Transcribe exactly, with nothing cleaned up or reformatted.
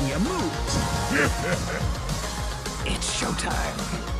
insignia moves. It's showtime.